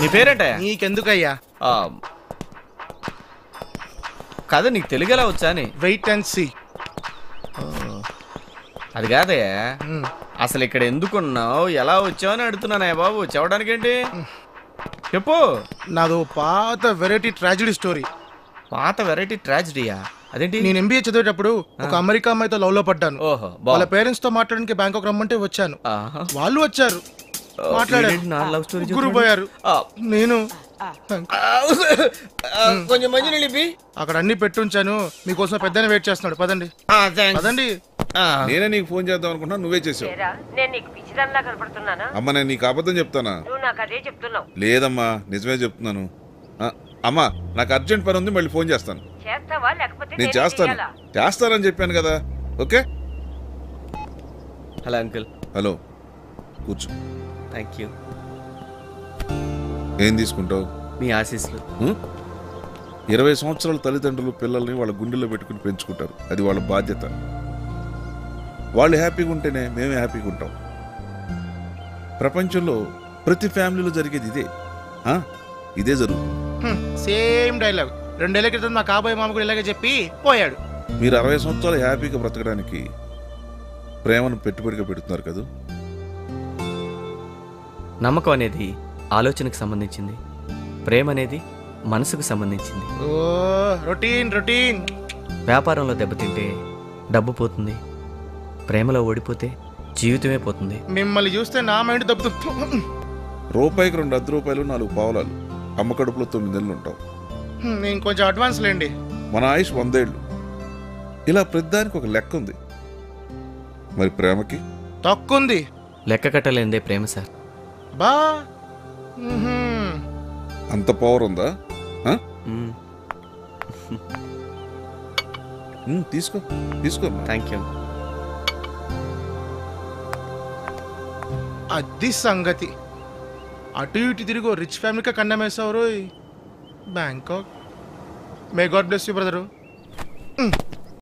నీ పేరేంట? నీకెందుకయ్యా? కాదు, నీకు తెలుగు ఎలా వచ్చా అని? Wait and see. అది కాదయ్యా, అసలు ఇక్కడ ఎందుకున్నావు, ఎలా వచ్చావని అడుగుతున్నానయ్యా బాబు. చెప్పడానికి ఏంటి, చెప్పు. నాదో పాత వెరైటీ ట్రాజడీ స్టోరీ. పాత వెరైటీ ట్రాజడీయా? అదేంటి? నేను ఎంబీఏ చదివేటప్పుడు ఒక అమెరికా అమ్మాయితో లవ్ లో పడ్డాను. వాళ్ళ పేరెంట్స్ తో మాట్లాడడానికి బ్యాంకాక్ రమ్మంటే వచ్చాను. వాళ్ళు వచ్చారు, మాట్లాడారు, పోయారు. నేను కొంచెం మంచి అక్కడ అన్ని పెట్టుంచాను, మీకోసం పెద్ద వెయిట్ చేస్తున్నాడు. పదండి పదండి. నేనే నీకు ఫోన్ చేద్దాం అనుకుంటున్నా, నువ్వే చేసావు. అమ్మ, నేను నీకు అబద్ధం చెప్తానా? లేదమ్మా, నిజమే చెప్తున్నాను. అమ్మా, నాకు అర్జెంట్ పని ఉంది, మళ్ళీ ఫోన్ చేస్తాను. నేను చేస్తాను, చేస్తానని చెప్పాను కదా. ఓకే. Hello uncle. హలో, కూర్చో. Thank you. ఏం తీసుకుంటావు? మీ ఆశీస్సులు. 20 సంవత్సరాల తల్లిదండ్రులు పిల్లల్ని వాళ్ళ గుండెల్లో పెట్టుకుని పెంచుకుంటారు. అది వాళ్ళ బాధ్యత. వాళ్ళు హ్యాపీగా ఉంటేనే మేమే హ్యాపీగా ఉంటాం. ప్రపంచంలో ప్రతి ఫ్యామిలీలో జరిగేది ఇదే. ఇదే జరుగుతుంది. సేమ్ డైలాగ్ 2 ఏళ్ల క్రితం మా కాబోయే మామ కూడా ఇలాగే చెప్పి పోయాడు. మీరు 60 సంవత్సరాలు హ్యాపీగా బ్రతకడానికి ప్రేమను పెట్టుబడిగా పెడుతున్నారు కదా. నమ్మకం అనేది ఆలోచనకు సంబంధించింది, ప్రేమ అనేది మనసుకు సంబంధించింది. రొటీన్ వ్యాపారంలో దెబ్బతింటే డబ్బు పోతుంది, ప్రేమలో ఓడిపోతే జీవితమే పోతుంది. మిమ్మల్ని చూస్తే నా మైండ్ దెబ్బతుంది. రూపాయికి 2 అర్ధ రూపాయలు, 4 పావులాలు. అమ్మ కడుపులో 9 నెలలు ఉంటావు. నేను కొంచెం అడ్వాన్స్ లేండి. మన ఆయుష్ 100 ఏళ్ళు. ఇలా ప్రతిదానికి ఒక లెక్క ఉంది. మరి ప్రేమకి తక్కుంది. లెక్క కట్టలేందే ప్రేమ సార్. బా, అంత పవర్ ఉందా? తీసుకో తీసుకో. Thank you. అది సంగతి. అటు ఇటు తిరిగి రిచ్ ఫ్యామిలీకి కన్నమేసావు Bangkok. May God bless you brother.